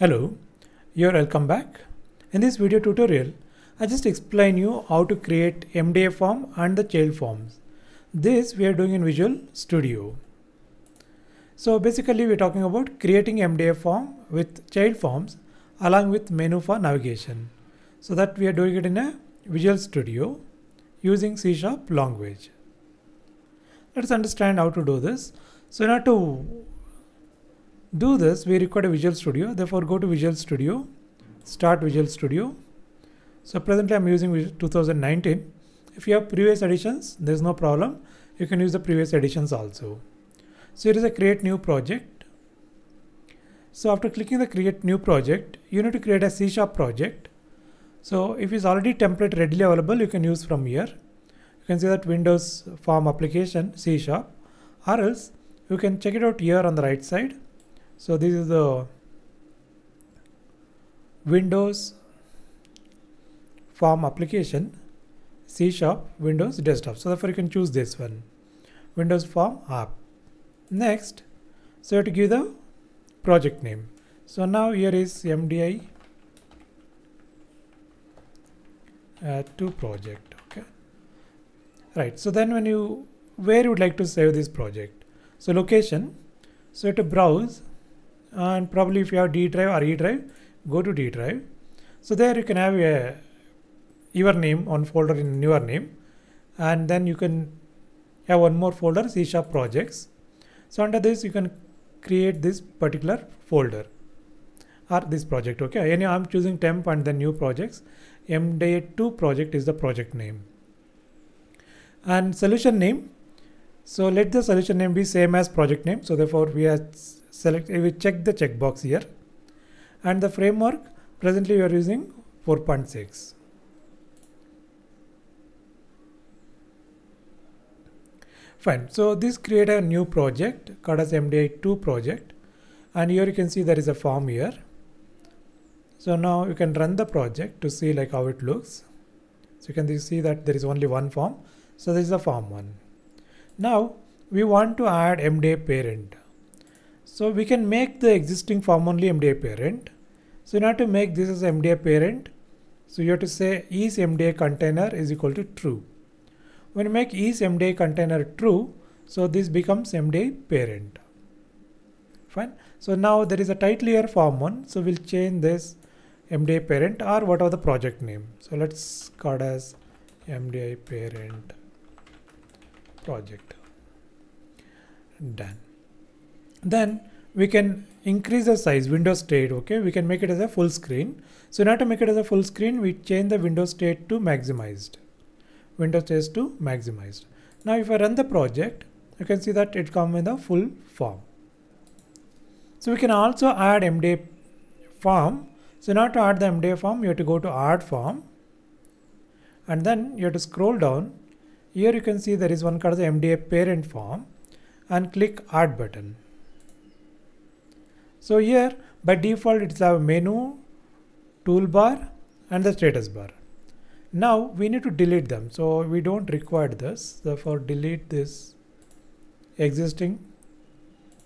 Hello, you're welcome back. In this video tutorial, I just explain you how to create MDI form and the child forms. This we are doing in Visual Studio. So basically we're talking about creating MDI form with child forms along with menu for navigation. So that we are doing it in a Visual Studio using C# language. Let's understand how to do this. So in order to do this, we require a Visual Studio. Therefore, go to Visual Studio, start Visual Studio. So presently I'm using 2019. If you have previous editions, there's no problem. You can use the previous editions also. So it is a create new project. So after clicking the create new project, you need to create a C# project. So if it's already template readily available, you can use from here. You can see that Windows Form application C#, or else you can check it out here on the right side. So this is the Windows Form application C# Windows Desktop. So therefore you can choose this one, Windows Form app. Next, so you have to give the project name. So now here is MDI to project. Okay, right. So then when you where you would like to save this project? So location. So you have to browse. And probably if you have D drive or E drive, go to D drive. So there you can have your name on folder in your name, and then you can have one more folder C# projects. So under this you can create this particular folder or this project. Okay, anyhow I'm choosing temp and then new projects. MDI2 project is the project name and solution name. So let the solution name be same as project name. So therefore we are we check the checkbox here, and the framework presently we are using 4.6. Fine. So this create a new project called as MDI2 project, and here you can see there is a form here. So now you can run the project to see like how it looks. So you can see that there is only one form. So this is the form one. Now we want to add MDI parent. So we can make the existing form only MDI parent. So in order to make this as MDI parent, so you have to say is MDI container is equal to true. When you make is MDI container true, so this becomes MDI parent. Fine. So now there is a title here form one. So we'll change this MDI parent or whatever the project name. So let's call it as MDI parent project. Done. Then we can increase the size window state. Okay, we can make it as a full screen. So in order to make it as a full screen, we change the window state to maximized. Window state to maximized. Now if I run the project, you can see that it comes in the full form. So we can also add MDI form. So in order to add the MDI form, you have to go to add form, and then you have to scroll down. Here you can see there is one called the MDI parent form, and click add button. So here by default it's a menu, toolbar and the status bar. Now we need to delete them. So we don't require this. Therefore delete this existing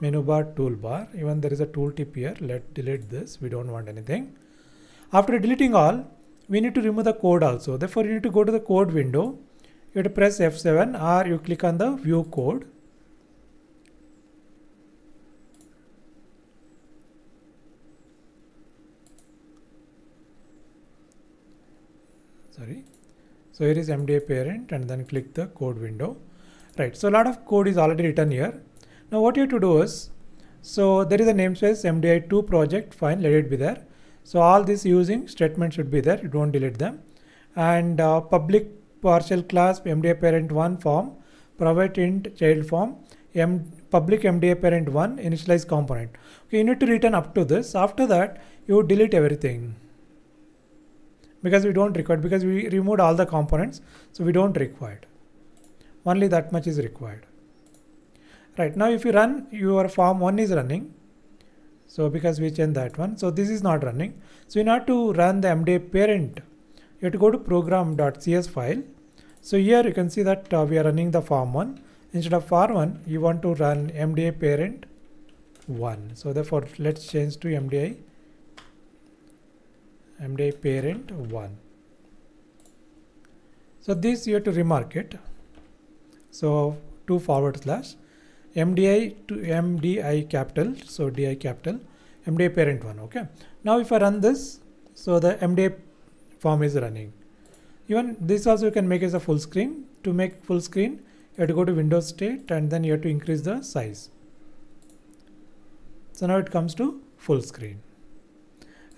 menu bar, toolbar. Even there is a tooltip here. Let's delete this. We don't want anything. After deleting all, we need to remove the code also. Therefore you need to go to the code window. You have to press F7 or you click on the view code. Sorry. So here is MDI parent and then click the code window. Right. So a lot of code is already written here. Now what you have to do is, so there is a namespace MDI2 project. Fine. Let it be there. So all this using statement should be there. You don't delete them. And public partial class MDIParent1 form, private int child form, public MDIParent1 initialize component. Okay. You need to return up to this. After that, you delete everything. Because we don't require, because we removed all the components, so we don't require. Only that much is required. Right now, if you run, your form one is running. So because we changed that one, so this is not running. So in order to run the MDI parent, you have to go to Program.cs file. So here you can see that we are running the form one. Instead of form one, you want to run MDI parent one. So therefore, let's change to MDI MDIParent1. So this you have to remark it. So 2/ MDI to MDI capital, so DI capital, MDIParent1. Okay. Now if I run this, so the MDI form is running. Even this also you can make as a full screen. To make full screen, you have to go to window state and then you have to increase the size. So now it comes to full screen.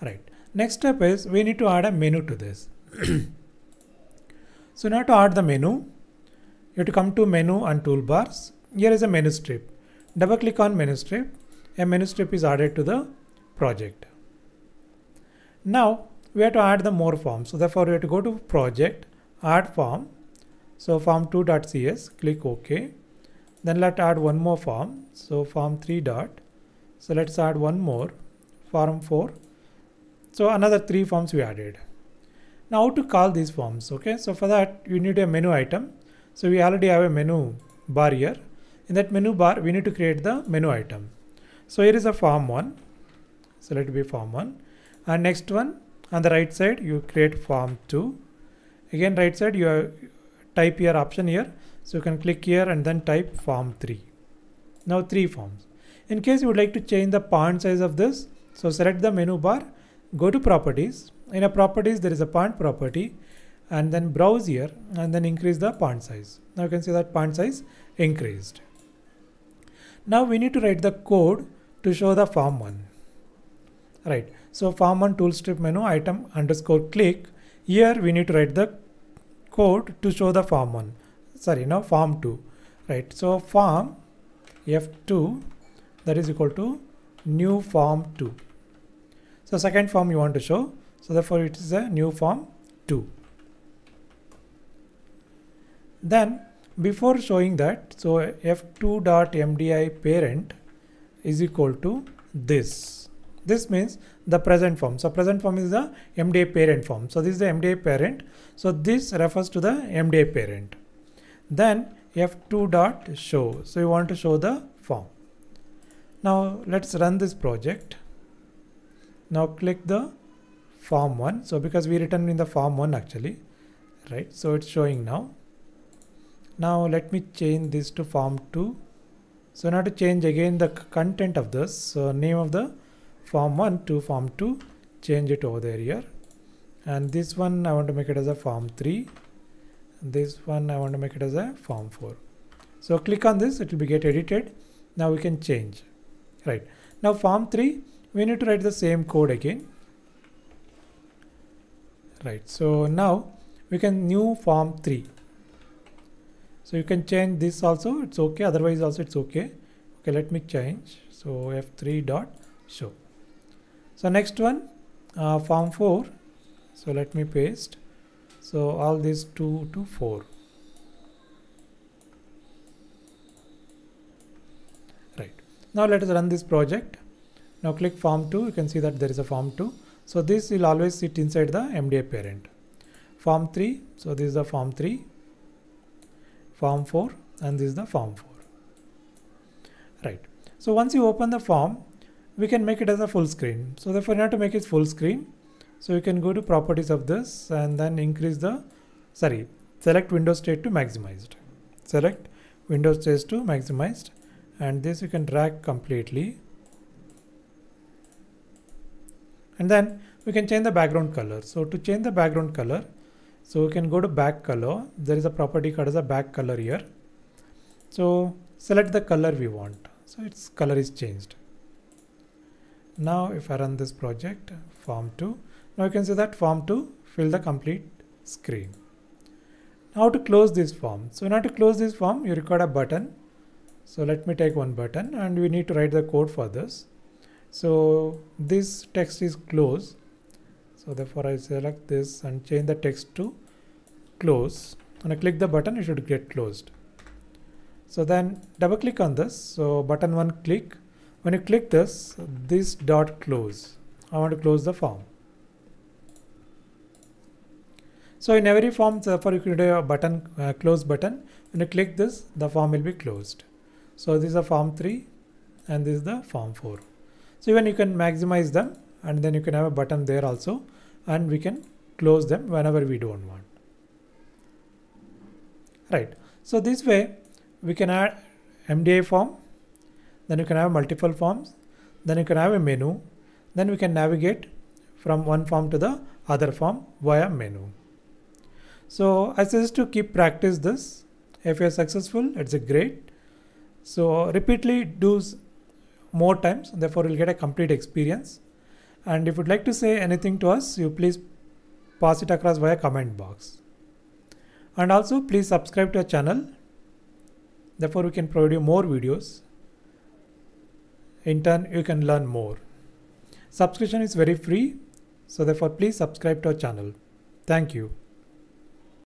Right. Next step is we need to add a menu to this. So now to add the menu, you have to come to menu and toolbars. Here is a menu strip. Double click on menu strip. A menu strip is added to the project. Now we have to add the more forms. So therefore we have to go to project, add form. So form2.cs, click OK. Then let's add one more form. So form3. So let's add one more, form4. So another 3 forms we added. Now how to call these forms? Okay. So for that you need a menu item. So we already have a menu bar here. In that menu bar we need to create the menu item. So here is a form1. So let it be form1. And next one on the right side you create form2. Again right side you have type here option here. So you can click here and then type form3. Now 3 forms. In case you would like to change the font size of this, so select the menu bar, go to properties. In a properties there is a font property and then browse here and then increase the font size. Now you can see that font size increased. Now we need to write the code to show the form1. Right. So form1 toolstrip menu item _click. Here we need to write the code to show the form1. Sorry, now form2. Right. So form F2 that is equal to new form2. So second form you want to show. So therefore it is a new form2. Then before showing that, so f2.mdiparent is equal to this. This means the present form. So present form is the MDIParent form. So this is the MDIParent. So this refers to the MDIParent. Then f2.show. So you want to show the form. Now let's run this project. Now click the form1. So because we written in the form1 actually, right? So it's showing now. Now let me change this to form2. So now to change again the content of this, so name of the form1 to form2, change it over there here. And this one I want to make it as a form3. This one I want to make it as a form4. So click on this, it will be get edited. Now we can change. Right. Now form3, we need to write the same code again. Right. So now we can new form3. So you can change this also, it's okay, otherwise also it's okay. Okay, let me change. So f3.show. So next one, form4. So let me paste. So all these 2 to 4. Right. Now let us run this project. Now click form2. You can see that there is a form2. So this will always sit inside the MDIParent. Form3. So this is the form3. Form4 and this is the form4. Right. So once you open the form, we can make it as a full screen. So therefore you have to make it full screen. So you can go to properties of this and then increase the, sorry, select window state to maximized. Select window state to maximized and this you can drag completely. And then we can change the background color. So to change the background color, so you can go to back color. There is a property called as a back color here. So select the color we want. So its color is changed. Now if I run this project, form2. Now you can see that form2 fill the complete screen. Now to close this form. So in order to close this form, you require a button. So let me take one button and we need to write the code for this. So this text is close. So therefore I select this and change the text to close. When I click the button, it should get closed. So then double click on this. So button 1 click. When you click this, this dot close. I want to close the form. So in every form, therefore you can do a button, close button. When you click this, the form will be closed. So this is a form3 and this is the form4. So even you can maximize them and then you can have a button there also. and we can close them whenever we don't want. Right. So this way we can add MDI form, then you can have multiple forms, then you can have a menu, then we can navigate from one form to the other form via menu. So I suggest to keep practice this. If you are successful, it's a great. So repeatedly do more times, therefore you'll get a complete experience. And if you'd like to say anything to us, you please pass it across via comment box. And also please subscribe to our channel. Therefore we can provide you more videos. In turn, you can learn more. Subscription is very free. So therefore please subscribe to our channel. Thank you.